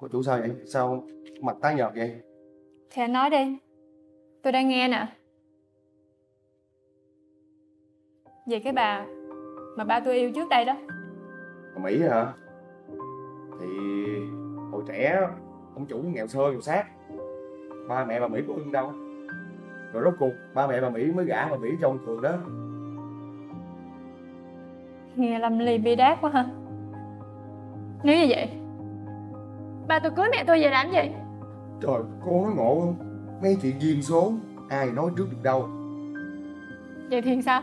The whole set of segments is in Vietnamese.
Cô chủ sao vậy? Sao mặt tái nhợt vậy? Thì anh nói đi, tôi đang nghe nè. Về cái bà mà ba tôi yêu trước đây đó. Bà Mỹ hả? Thì hồi trẻ ông chủ nghèo sơ nghèo sát, ba mẹ bà Mỹ có ưng đâu. Rồi rốt cuộc ba mẹ bà Mỹ mới gả bà Mỹ cho ông Cường đó. Nghe lầm lì bi đát quá hả? Nếu như vậy ba tôi cưới mẹ tôi về làm gì? Trời, cô nói ngộ không? Mấy chuyện duyên số ai nói trước được đâu. Vậy thì sao?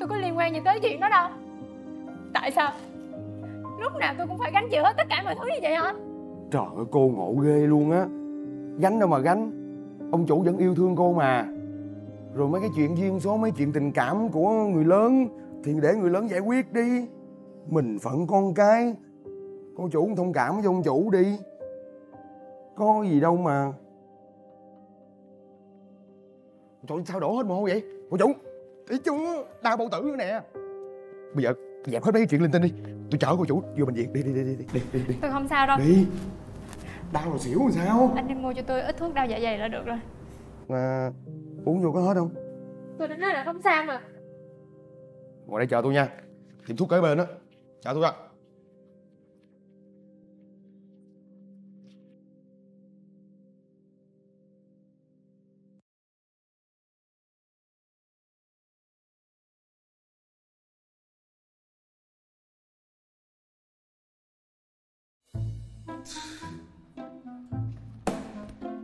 Tôi có liên quan gì tới chuyện đó đâu. Tại sao lúc nào tôi cũng phải gánh chịu hết tất cả mọi thứ như vậy hả? Trời ơi, cô ngộ ghê luôn á. Gánh đâu mà gánh, ông chủ vẫn yêu thương cô mà. Rồi mấy cái chuyện duyên số, mấy chuyện tình cảm của người lớn thì để người lớn giải quyết đi. Mình phận con cái, con chủ cũng thông cảm cho ông chủ đi. Có gì đâu mà. Trời ơi, sao đổ hết mồ hôi vậy? Cô chủ, ý chú đau bao tử nữa nè. Bây giờ dẹp hết mấy cái chuyện linh tinh đi. Tôi chở cô chủ vô bệnh viện. Đi. Tôi không sao đâu. Đi. Đau rồi xỉu làm sao? Anh đi mua cho tôi ít thuốc đau dạ dày là được rồi. Mà uống vô có hết không? Tôi đã nói là không sao mà. Ngồi đây chờ tôi nha. Tìm thuốc kế bên đó. Chờ tôi ra.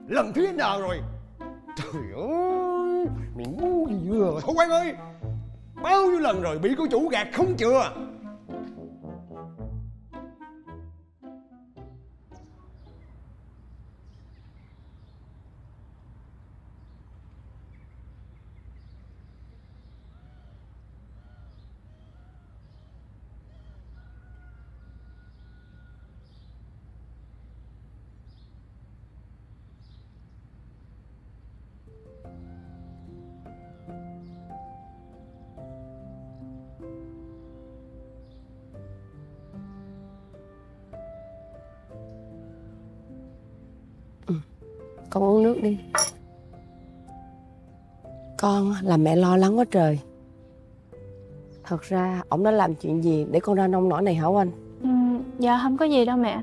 Lần thứ nào rồi? Trời ơi, miệng ngu gì vừa. Thôi Quang ơi, bao nhiêu lần rồi bị cô chủ gạt không chừa. Con uống nước đi. Con làm mẹ lo lắng quá trời. Thật ra ổng đã làm chuyện gì để con ra nông nỗi này hả anh? Dạ không có gì đâu mẹ.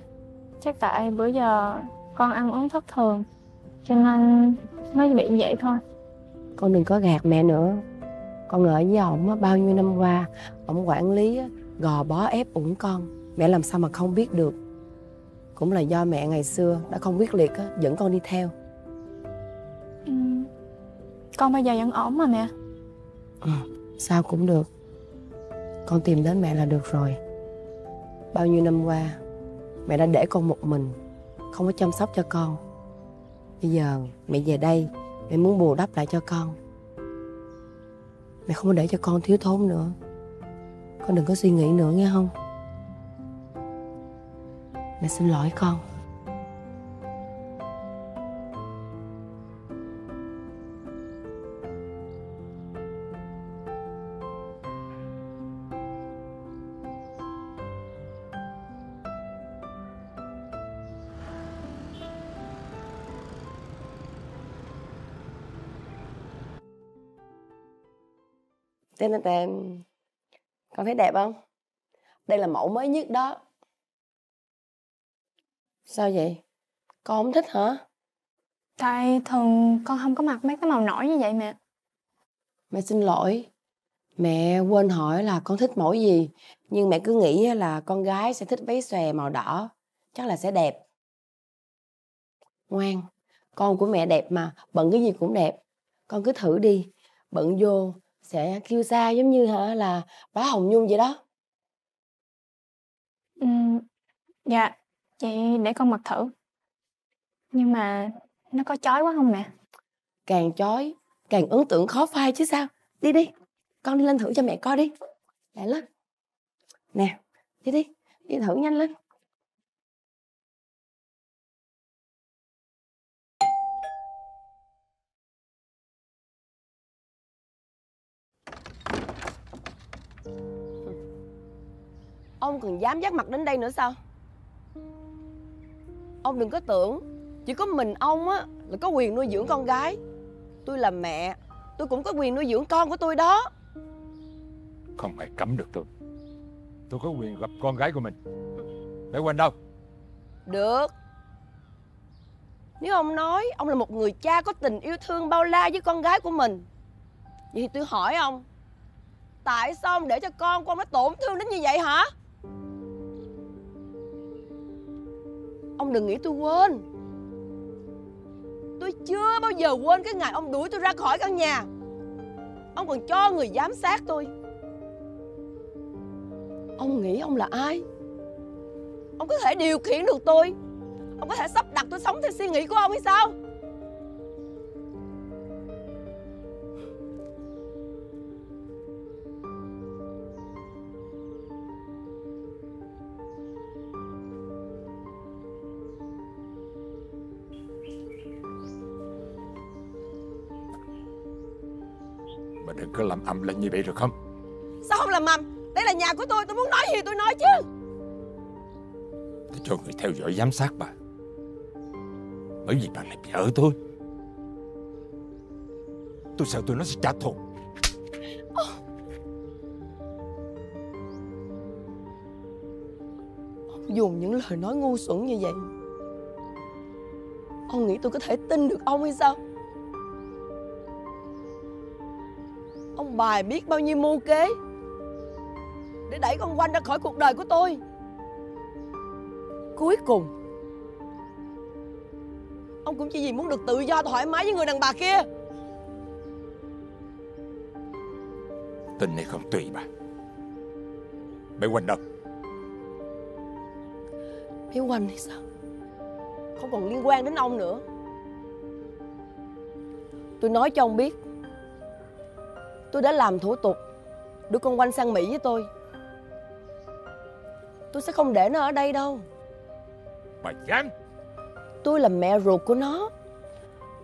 Chắc tại bữa giờ con ăn uống thất thường cho nên mới bị vậy thôi. Con đừng có gạt mẹ nữa. Con ở với ổng bao nhiêu năm qua, ổng quản lý gò bó ép ủng con, mẹ làm sao mà không biết được. Cũng là do mẹ ngày xưa đã không quyết liệt dẫn con đi theo. Con bây giờ vẫn ổn mà mẹ. Sao cũng được. Con tìm đến mẹ là được rồi. Bao nhiêu năm qua mẹ đã để con một mình, không có chăm sóc cho con. Bây giờ mẹ về đây, mẹ muốn bù đắp lại cho con. Mẹ không có để cho con thiếu thốn nữa. Con đừng có suy nghĩ nữa nghe không? Mẹ xin lỗi con. Tên là tên. Con thấy đẹp không? Đây là mẫu mới nhất đó. Sao vậy? Con không thích hả? Tại thường con không có mặc mấy cái màu nổi như vậy mẹ. Mẹ xin lỗi. Mẹ quên hỏi là con thích mẫu gì. Nhưng mẹ cứ nghĩ là con gái sẽ thích váy xòe màu đỏ. Chắc là sẽ đẹp. Ngoan, con của mẹ đẹp mà. Bận cái gì cũng đẹp. Con cứ thử đi. Bận vô sẽ kiêu sa giống như hả là Bá Hồng Nhung vậy đó. Dạ. Chị để con mặc thử. Nhưng mà nó có chói quá không mẹ? Càng chói càng ấn tượng khó phai chứ sao. Đi đi, con đi lên thử cho mẹ coi đi. Mẹ lên. Nè, đi đi, đi thử nhanh lên. Ông còn dám dắt mặt đến đây nữa sao? Ông đừng có tưởng chỉ có mình ông á là có quyền nuôi dưỡng con gái. Tôi là mẹ, tôi cũng có quyền nuôi dưỡng con của tôi đó. Không ai cấm được tôi. Tôi có quyền gặp con gái của mình. Để quên đâu. Được. Nếu ông nói ông là một người cha có tình yêu thương bao la với con gái của mình, vậy thì tôi hỏi ông, tại sao ông để cho con của ông nó tổn thương đến như vậy hả? Ông đừng nghĩ tôi quên. Tôi chưa bao giờ quên cái ngày ông đuổi tôi ra khỏi căn nhà. Ông còn cho người giám sát tôi. Ông nghĩ ông là ai? Ông có thể điều khiển được tôi? Ông có thể sắp đặt tôi sống theo suy nghĩ của ông hay sao? Mà đừng có làm ầm lên như vậy được không? Sao không làm ầm? Đây là nhà của tôi muốn nói gì tôi nói chứ. Tôi cho người theo dõi giám sát bà, bởi vì bà là vợ tôi. Tôi sợ tụi nó sẽ trả thù. Ông dùng những lời nói ngu xuẩn như vậy, ông nghĩ tôi có thể tin được ông hay sao? Ông bài biết bao nhiêu mưu kế để đẩy con Quang ra khỏi cuộc đời của tôi. Cuối cùng ông cũng chỉ vì muốn được tự do thoải mái với người đàn bà kia. Tình này không tùy bà. Bé Quỳnh đâu? Bé Quỳnh thì sao? Không còn liên quan đến ông nữa. Tôi nói cho ông biết, tôi đã làm thủ tục đưa con Quỳnh sang Mỹ với tôi. Tôi sẽ không để nó ở đây đâu. Bà dám? Tôi là mẹ ruột của nó.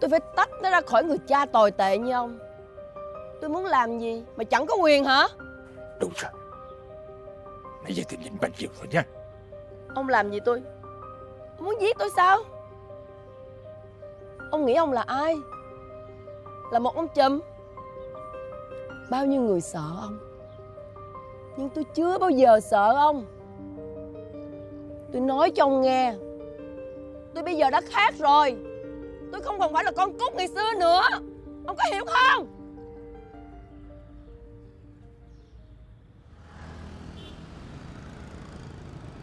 Tôi phải tách nó ra khỏi người cha tồi tệ như ông. Tôi muốn làm gì mà chẳng có quyền hả? Đúng rồi. Nãy giờ thì nhìn bạn chịu rồi nha. Ông làm gì tôi? Ông muốn giết tôi sao? Ông nghĩ ông là ai? Là một ông trùm? Bao nhiêu người sợ ông, nhưng tôi chưa bao giờ sợ ông. Tôi nói cho ông nghe, tôi bây giờ đã khác rồi. Tôi không còn phải là con cút ngày xưa nữa. Ông có hiểu không?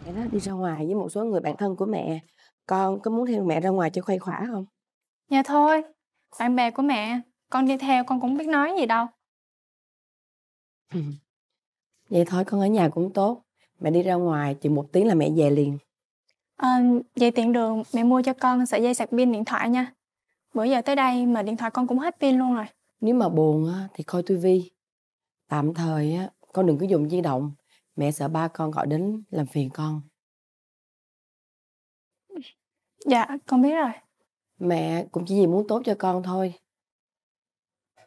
Mẹ nó đi ra ngoài với một số người bạn thân của mẹ. Con có muốn theo mẹ ra ngoài cho khuây khỏa không? Dạ thôi, bạn bè của mẹ, con đi theo con cũng biết nói gì đâu. Vậy thôi, con ở nhà cũng tốt. Mẹ đi ra ngoài, chừng 1 tiếng là mẹ về liền. Vậy tiện đường mẹ mua cho con sợi dây sạc pin điện thoại nha. Bữa giờ tới đây mà điện thoại con cũng hết pin luôn rồi. Nếu mà buồn thì coi tivi. Tạm thời con đừng có dùng di động. Mẹ sợ ba con gọi đến làm phiền con. Dạ, con biết rồi. Mẹ cũng chỉ vì muốn tốt cho con thôi.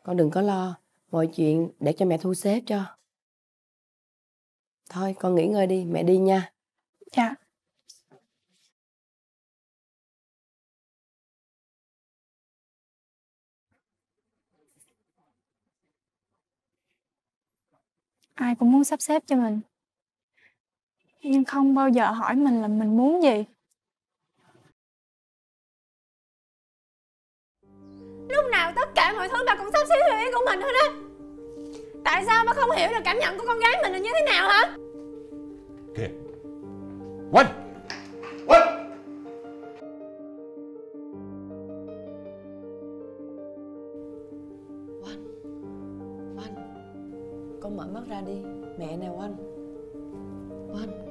Con đừng có lo, mọi chuyện để cho mẹ thu xếp cho. Thôi con nghỉ ngơi đi, mẹ đi nha. Dạ. Ai cũng muốn sắp xếp cho mình, nhưng không bao giờ hỏi mình là mình muốn gì. Lúc nào tất cả mọi thứ bà cũng sắp xếp theo ý của mình hết á. Tại sao bà không hiểu được cảm nhận của con gái mình là như thế nào hả? Kìa, Quỳnh! Quỳnh! Quỳnh! Quỳnh! Con mở mắt ra đi, mẹ nè Quỳnh! Quỳnh!